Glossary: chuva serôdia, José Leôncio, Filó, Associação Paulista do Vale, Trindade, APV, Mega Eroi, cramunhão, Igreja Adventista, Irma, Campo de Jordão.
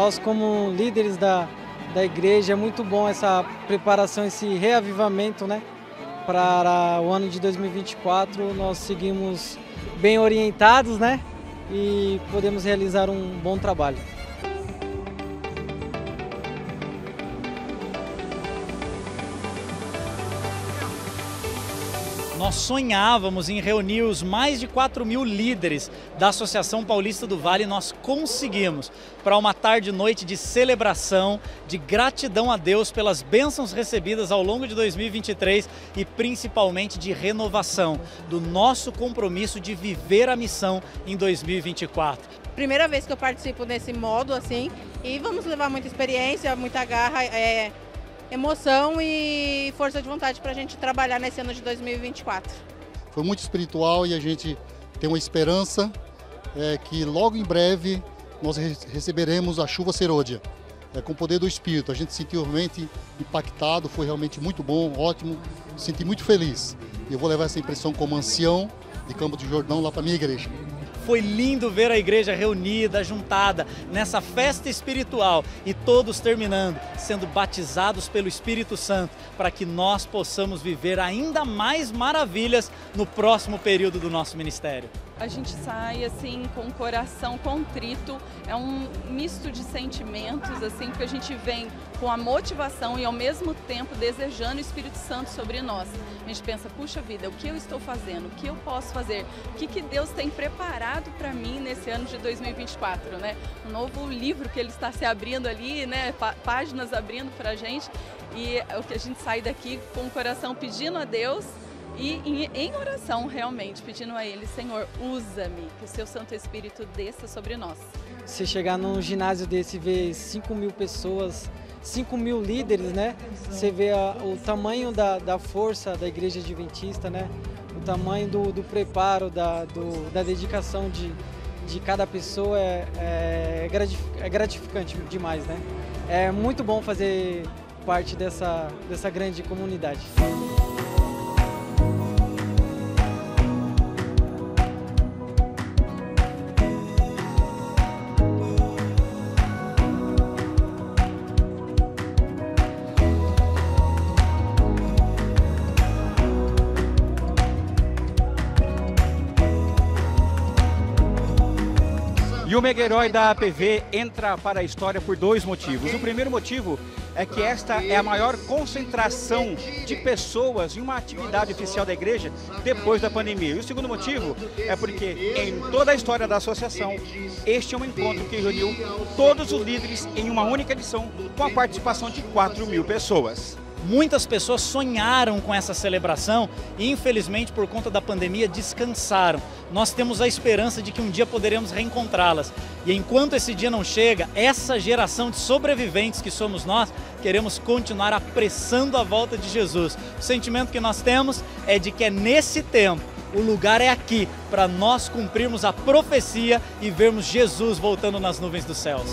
Nós, como líderes da igreja, é muito bom essa preparação, esse reavivamento, né? Para o ano de 2024, nós seguimos bem orientados, né? E podemos realizar um bom trabalho. Nós sonhávamos em reunir os mais de 4.000 líderes da Associação Paulista do Vale e nós conseguimos para uma tarde e noite de celebração, de gratidão a Deus pelas bênçãos recebidas ao longo de 2023 e principalmente de renovação do nosso compromisso de viver a missão em 2024. Primeira vez que eu participo desse modo assim, e vamos levar muita experiência, muita garra, emoção e força de vontade para a gente trabalhar nesse ano de 2024. Foi muito espiritual e a gente tem uma esperança que logo em breve nós receberemos a chuva serôdia, com o poder do Espírito. A gente se sentiu realmente impactado, foi realmente muito bom, ótimo, me senti muito feliz. Eu vou levar essa impressão como ancião de Campo de Jordão lá para a minha igreja. Foi lindo ver a igreja reunida, juntada, nessa festa espiritual e todos terminando, sendo batizados pelo Espírito Santo, para que nós possamos viver ainda mais maravilhas no próximo período do nosso ministério. A gente sai assim com o coração contrito, é um misto de sentimentos, assim, porque a gente vem com a motivação e ao mesmo tempo desejando o Espírito Santo sobre nós. A gente pensa, puxa vida, o que eu estou fazendo? O que eu posso fazer? O que Deus tem preparado para mim nesse ano de 2024, né? Um novo livro que Ele está se abrindo ali, né? Páginas abrindo para a gente, e o que a gente sai daqui com o coração pedindo a Deus, e em oração, realmente, pedindo a Ele, Senhor, usa-me, que o Seu Santo Espírito desça sobre nós. Você chegar num ginásio desse e ver 5.000 pessoas, 5.000 líderes, né? Você vê o tamanho da força da Igreja Adventista, né? O tamanho do preparo, da dedicação de cada pessoa é gratificante demais, né? É muito bom fazer parte dessa grande comunidade. E o mega-herói da APV entra para a história por dois motivos. O primeiro motivo é que esta é a maior concentração de pessoas em uma atividade oficial da igreja depois da pandemia. E o segundo motivo é porque em toda a história da associação, este é um encontro que reuniu todos os líderes em uma única edição com a participação de 4.000 pessoas. Muitas pessoas sonharam com essa celebração e, infelizmente, por conta da pandemia, descansaram. Nós temos a esperança de que um dia poderemos reencontrá-las. E enquanto esse dia não chega, essa geração de sobreviventes que somos nós, queremos continuar apressando a volta de Jesus. O sentimento que nós temos é de que é nesse tempo, o lugar é aqui, para nós cumprirmos a profecia e vermos Jesus voltando nas nuvens dos céus.